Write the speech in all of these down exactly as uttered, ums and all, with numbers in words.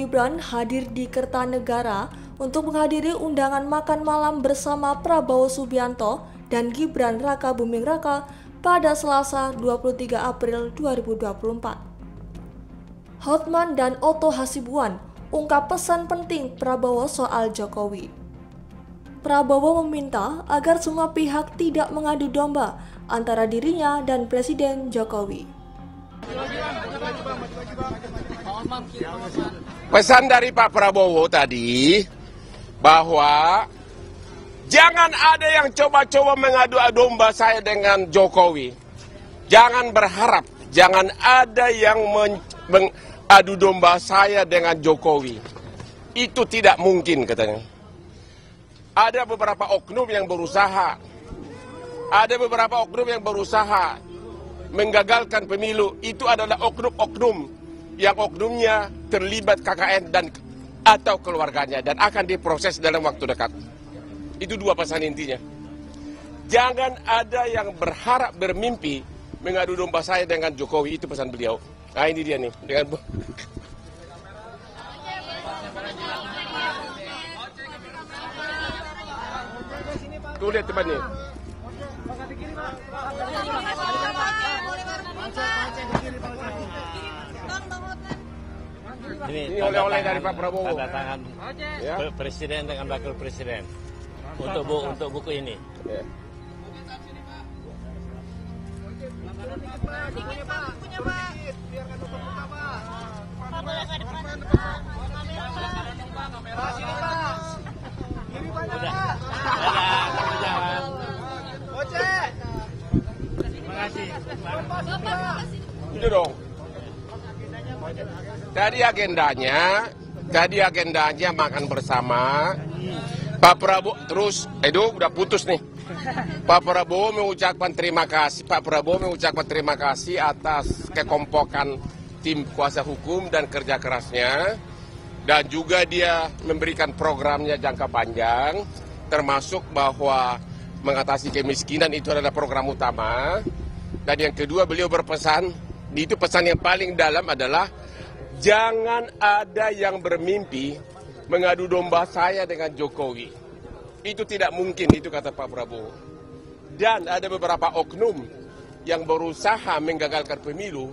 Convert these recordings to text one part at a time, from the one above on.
Gibran hadir di Kertanegara untuk menghadiri undangan makan malam bersama Prabowo Subianto dan Gibran Rakabuming Raka pada Selasa dua puluh tiga April dua ribu dua puluh empat. Hotman dan Otto Hasibuan ungkap pesan penting Prabowo soal Jokowi. Prabowo meminta agar semua pihak tidak mengadu domba antara dirinya dan Presiden Jokowi. Pesan dari Pak Prabowo tadi bahwa jangan ada yang coba-coba mengadu domba saya dengan Jokowi. Jangan berharap, jangan ada yang mengadu domba saya dengan Jokowi. Itu tidak mungkin katanya. Ada beberapa oknum yang berusaha, ada beberapa oknum yang berusaha menggagalkan pemilu. Itu adalah oknum-oknum yang oknumnya terlibat K K N dan atau keluarganya dan akan diproses dalam waktu dekat. Itu dua pesan intinya. Jangan ada yang berharap bermimpi mengadu domba saya dengan Jokowi, itu pesan beliau. Nah, ini dia nih dengan tuh lihat temannya. Ini oleh-oleh dari Pak Prabowo. Tanda tangan ya. Presiden dengan Wakil Presiden untuk bu, untuk buku ini. Ya. Itu dong. Tadi agendanya, tadi agendanya makan bersama. Pak Prabowo terus, aduh udah putus nih. Pak Prabowo mengucapkan terima kasih. Pak Prabowo mengucapkan terima kasih atas kekompokan tim kuasa hukum dan kerja kerasnya. Dan juga dia memberikan programnya jangka panjang, termasuk bahwa mengatasi kemiskinan itu adalah program utama. Dan yang kedua beliau berpesan, itu pesan yang paling dalam adalah jangan ada yang bermimpi mengadu domba saya dengan Jokowi. Itu tidak mungkin, itu kata Pak Prabowo. Dan ada beberapa oknum yang berusaha menggagalkan pemilu,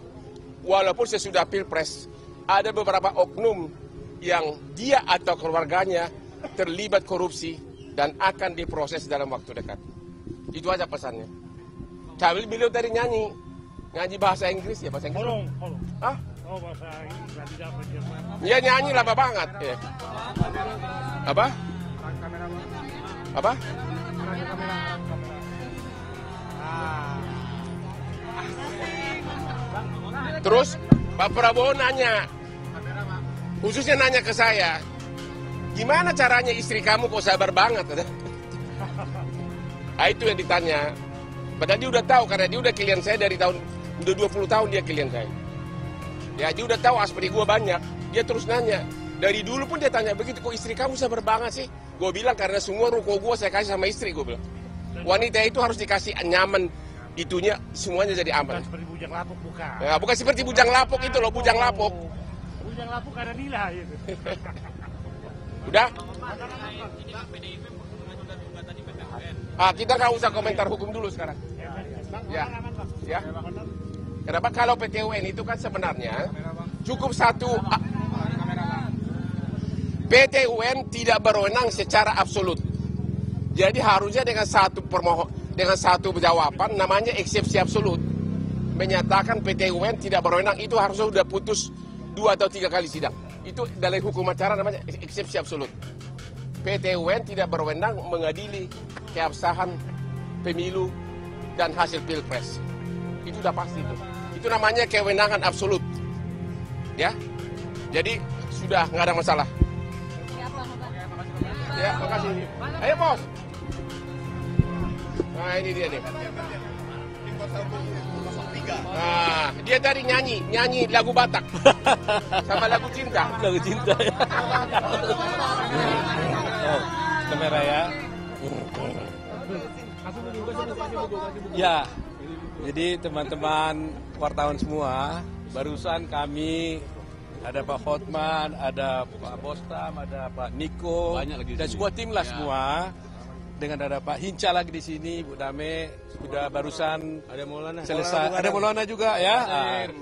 walaupun sesudah Pilpres, ada beberapa oknum yang dia atau keluarganya terlibat korupsi dan akan diproses dalam waktu dekat. Itu aja pesannya. Sambil beliau tadi nyanyi, nyanyi bahasa Inggris ya, bahasa Inggris. Tolong, tolong. Hah? Oh, bahasa ya nyanyi lama banget ya. Apa? Apa? Terus Pak Prabowo nanya, khususnya nanya ke saya, gimana caranya istri kamu kok sabar banget? Nah, itu yang ditanya. Padahal dia udah tahu karena dia udah klien saya dari tahun udah dua puluh tahun dia klien saya. Ya dia udah tahu aspek gue banyak, dia terus nanya. Dari dulu pun dia tanya begitu, kok istri kamu sabar banget sih? Gue bilang karena semua ruko gue saya kasih sama istri, gue bilang. Wanita itu harus dikasih nyaman, itunya semuanya jadi aman. Bukan seperti bujang lapuk, bukan. Ya, bukan seperti bujang lapuk itu loh, bujang lapuk. Bujang lapuk ada nilai itu. Udah? Ah, kita nggak usah komentar hukum dulu sekarang. Ya, ya. Kenapa kalau P T U N itu kan sebenarnya cukup satu P T U N tidak berwenang secara absolut. Jadi harusnya dengan satu permohon dengan satu jawaban namanya eksepsi absolut. Menyatakan P T U N tidak berwenang itu harusnya sudah putus dua atau tiga kali sidang. Itu dalam hukum acara namanya eksepsi absolut. P T U N tidak berwenang mengadili keabsahan pemilu dan hasil pilpres. Itu udah pasti itu. Itu namanya kewenangan absolut, ya. Jadi sudah nggak ada masalah. Ya, makasih. Ayo bos. Nah ini dia nih. Nah dia tadi nyanyi, nyanyi lagu Batak sama lagu cinta. Lagu cinta. Kamera ya. Ya. Jadi teman-teman wartawan semua, barusan kami Ada Pak Hotman, ada Pak Bostam, ada Pak Niko, dan sebuah tim lah ya. Semua. Dengan ada Pak Hinca lagi di sini, Bu Dame, sudah barusan ada Maulana, selesai. Maulana, ada Maulana juga ya.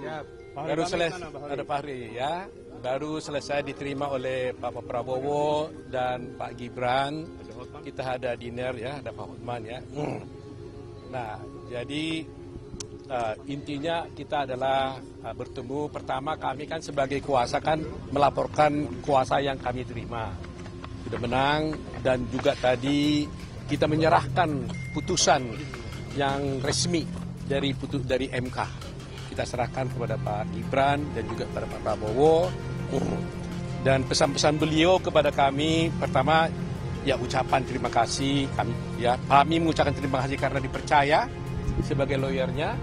ya. Baru selesai ada Fahri ya. Baru selesai diterima oleh Pak Prabowo dan Pak Gibran. Kita ada dinner ya, ada Pak Hotman ya. Hmm. Nah, jadi uh, intinya kita adalah uh, bertemu. Pertama kami kan sebagai kuasa kan melaporkan kuasa yang kami terima. Sudah menang dan juga tadi kita menyerahkan putusan yang resmi dari putu, dari M K. Kita serahkan kepada Pak Gibran dan juga kepada Pak Prabowo. Dan pesan-pesan beliau kepada kami, pertama, ya ucapan terima kasih. Kami, ya, kami mengucapkan terima kasih karena dipercaya sebagai lawyernya.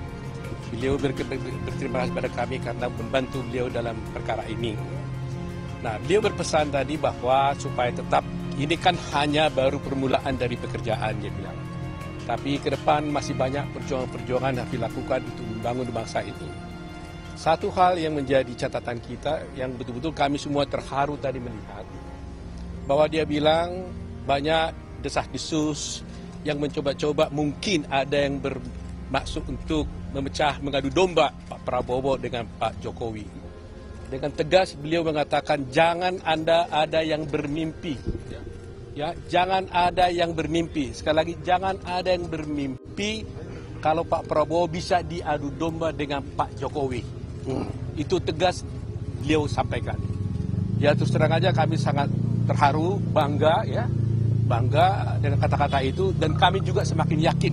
Beliau ber, ber, berterima kasih kepada kami karena membantu beliau dalam perkara ini. Nah, beliau berpesan tadi bahwa supaya tetap ini kan hanya baru permulaan dari pekerjaan, dia bilang. Tapi ke depan masih banyak perjuangan-perjuangan yang dilakukan untuk membangun bangsa ini. Satu hal yang menjadi catatan kita, yang betul-betul kami semua terharu tadi melihat, bahwa dia bilang banyak desah-desus yang mencoba-coba, mungkin ada yang bermaksud untuk memecah, mengadu domba Pak Prabowo dengan Pak Jokowi. Dengan tegas beliau mengatakan jangan Anda ada yang bermimpi. Ya, jangan ada yang bermimpi. Sekali lagi, jangan ada yang bermimpi kalau Pak Prabowo bisa diadu domba dengan Pak Jokowi. Hmm. Itu tegas beliau sampaikan. Ya, terus terang aja kami sangat terharu, bangga ya. Bangga dengan kata-kata itu, dan kami juga semakin yakin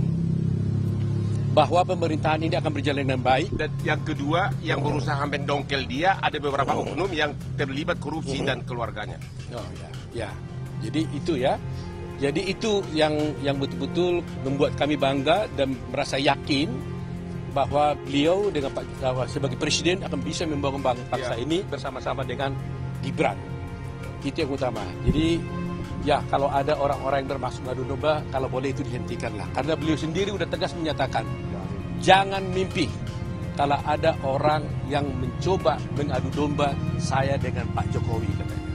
bahwa pemerintahan ini akan berjalan dengan baik. Dan yang kedua, yang berusaha mendongkel dia, ada beberapa oknum yang terlibat korupsi dan keluarganya. Oh ya. Ya. Jadi itu ya, jadi itu yang yang betul-betul membuat kami bangga dan merasa yakin bahwa beliau dengan Pak Jokowi sebagai presiden akan bisa membangun bangsa ya. Ini bersama-sama dengan Gibran. Itu yang utama. Jadi ya kalau ada orang-orang yang bermaksud ngadu domba, kalau boleh itu dihentikanlah. Karena beliau sendiri udah tegas menyatakan, ya. Jangan mimpi kalau ada orang yang mencoba mengadu domba saya dengan Pak Jokowi katanya.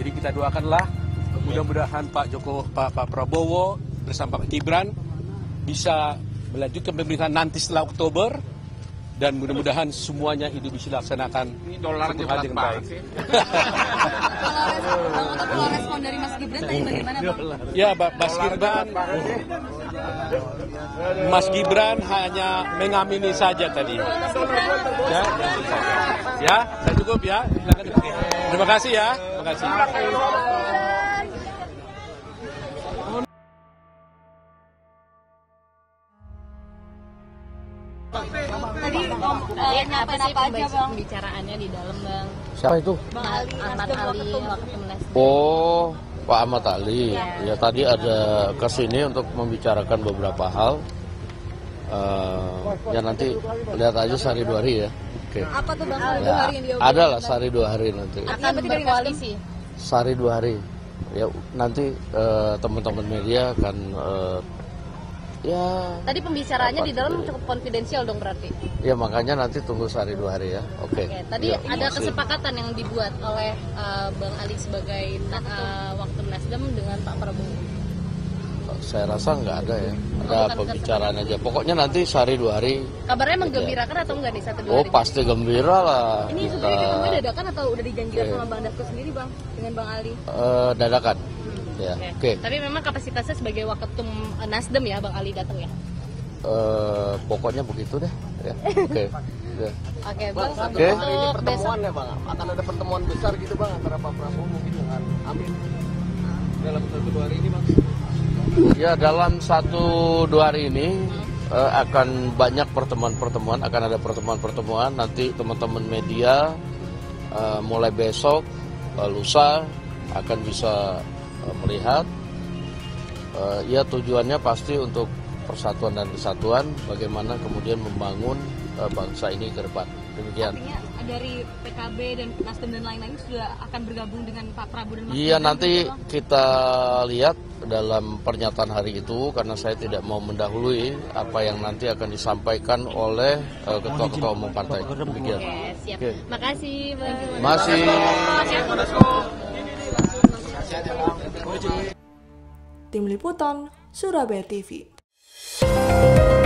Jadi kita doakanlah. Mudah-mudahan Pak Joko, Pak, Pak Prabowo bersama Pak Gibran bisa melanjutkan pemerintahan nanti setelah Oktober, dan mudah-mudahan semuanya itu bisa dilaksanakan. Ini dolar dengan baik. Kalau respon dari Mas Gibran tadi bagaimana, Bang? Ya, Mas Gibran, Mas Gibran hanya mengamini saja tadi. Ya, ya, saya cukup ya. Terima kasih ya. Terima kasih. Tadi om, eh, apa sih pembicaraannya di dalam, Bang? Siapa itu? Bang Ali, Ahmad Ali, Waketum Nasdem. Oh, Pak Ahmad Ali. Ya, ya tadi ada kesini untuk membicarakan beberapa hal. Uh, ya nanti lihat aja sehari dua hari ya. Oke. Okay. Apa tuh Bang? Sehari dua hari yang diobrolin. Ada lah sehari dua hari nanti. Akan berkoalisi. Sehari dua hari. Ya nanti uh, teman-teman media akan. Uh, Ya, tadi pembicaraannya di dalam cukup konfidensial dong berarti. Ya makanya nanti tunggu sehari dua hari ya. Oke. Okay. Okay, tadi ya, ada masih. Kesepakatan yang dibuat oleh uh, Bang Ali sebagai uh, Waketum Nasdem dengan Pak Prabowo. Saya rasa nggak ada ya. Ada oh, pembicaraan aja. Pokoknya nanti sehari dua hari. Kabarnya menggembirakan atau enggak nih satu dua hari? Oh pasti gembira lah. Ini kita... sebenarnya kita dadakan atau udah dijanjikan okay. sama Bang Dasko sendiri Bang dengan Bang Ali? Uh, dadakan. Ya, oke. Okay. Tapi memang kapasitasnya sebagai Waketum Nasdem ya Bang Ali datang ya? Uh, pokoknya begitu deh. Ya. Oke. Oke, Bang. Oke. Ini pertemuan besok. Ya Bang. Akan ada pertemuan besar gitu Bang antara Pak Prabowo mungkin dengan Amin dalam satu dua hari ini Bang. Ya dalam satu dua hari ini hmm. uh, akan banyak pertemuan-pertemuan, akan ada pertemuan-pertemuan nanti teman-teman media uh, mulai besok uh, lusa akan bisa melihat, uh, ya tujuannya pasti untuk persatuan dan kesatuan, bagaimana kemudian membangun uh, bangsa ini ke depan. Demikian. dari P K B dan Nasdem dan lain-lain sudah akan bergabung dengan Pak Prabowo dan Mas Iya, Gibran, nanti kan? Kita lihat dalam pernyataan hari itu, karena saya tidak mau mendahului apa yang nanti akan disampaikan oleh uh, ketua-ketua umum partai. Demikian. Oke, siap. Oke. Makasih. Makasih. Tim Liputan, Surabaya T V.